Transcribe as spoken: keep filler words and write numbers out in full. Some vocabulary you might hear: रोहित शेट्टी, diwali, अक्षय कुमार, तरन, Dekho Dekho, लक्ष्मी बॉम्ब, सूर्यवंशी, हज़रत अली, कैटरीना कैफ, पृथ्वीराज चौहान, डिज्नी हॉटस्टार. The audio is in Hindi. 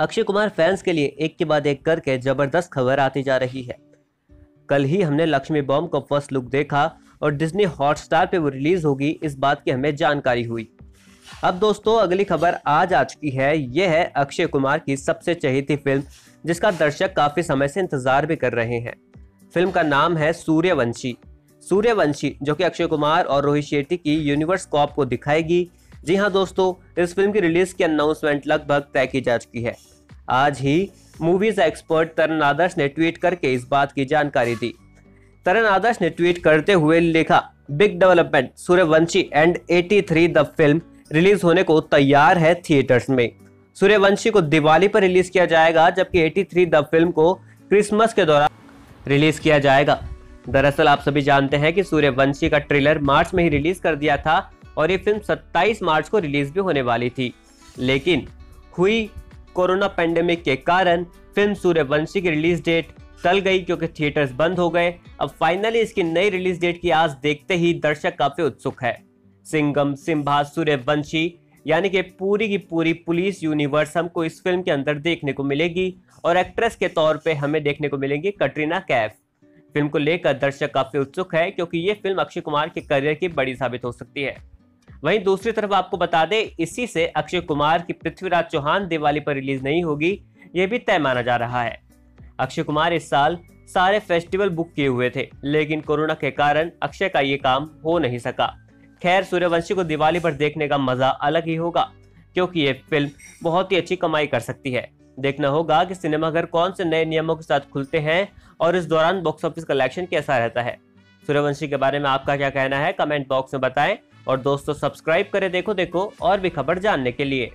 अक्षय कुमार फैंस के लिए एक के बाद एक करके जबरदस्त खबर आती जा रही है। कल ही हमने लक्ष्मी बॉम्ब का फर्स्ट लुक देखा और डिज्नी हॉटस्टार पे वो रिलीज होगी, इस बात की हमें जानकारी हुई। अब दोस्तों अगली खबर आज आ चुकी है। यह है अक्षय कुमार की सबसे चहेती फिल्म, जिसका दर्शक काफी समय से इंतजार भी कर रहे हैं। फिल्म का नाम है सूर्यवंशी। सूर्यवंशी जो कि अक्षय कुमार और रोहित शेट्टी की यूनिवर्स को आपको दिखाएगी। जी हाँ दोस्तों, इस फिल्म की रिलीज की अनाउंसमेंट लगभग तय की जा चुकी है। आज ही मूवीज एक्सपर्ट तरन ने ट्वीट करके इस बात की जानकारी दी। तरन आदर्श ने ट्वीट करते हुए लिखा, बिग डेवलपमेंट सूर्यवंशी एंड तिरासी द फिल्म रिलीज होने को तैयार है थिएटर्स में। सूर्यवंशी को दिवाली पर रिलीज किया जाएगा, जबकि तिरासी द फिल्म को क्रिसमस के दौरान रिलीज किया जाएगा। दरअसल आप सभी जानते हैं कि सूर्यवंशी का ट्रेलर मार्च में ही रिलीज कर दिया था और ये फिल्म सत्ताईस मार्च को रिलीज भी होने वाली थी, लेकिन हुई कोरोना पैंडेमिक के कारण फिल्म सूर्यवंशी की रिलीज डेट टल गई क्योंकि थिएटर्स बंद हो गए। अब फाइनली इसकी नई रिलीज डेट की आज देखते ही दर्शक काफी उत्सुक है। सिंघम सिम्हा सूर्यवंशी यानी कि पूरी की पूरी पुलिस यूनिवर्स हमको इस फिल्म के अंदर देखने को मिलेगी और एक्ट्रेस के तौर पे हमें देखने को मिलेंगी कैटरीना कैफ। फिल्म को लेकर दर्शक काफी उत्सुक है क्योंकि ये फिल्म अक्षय कुमार के करियर की बड़ी साबित हो सकती है। वहीं दूसरी तरफ आपको बता दें, इसी से अक्षय कुमार की पृथ्वीराज चौहान दिवाली पर रिलीज नहीं होगी, ये भी तय माना जा रहा है। अक्षय कुमार इस साल सारे फेस्टिवल बुक किए हुए थे, लेकिन कोरोना के कारण अक्षय का ये काम हो नहीं सका। खैर सूर्यवंशी को दिवाली पर देखने का मजा अलग ही होगा क्योंकि ये फिल्म बहुत ही अच्छी कमाई कर सकती है। देखना होगा कि सिनेमाघर कौन से नए नियमों के साथ खुलते हैं और इस दौरान बॉक्स ऑफिस कलेक्शन कैसा रहता है। सूर्यवंशी के बारे में आपका क्या कहना है, कमेंट बॉक्स में बताएं और दोस्तों सब्सक्राइब करें देखो देखो और भी खबर जानने के लिए।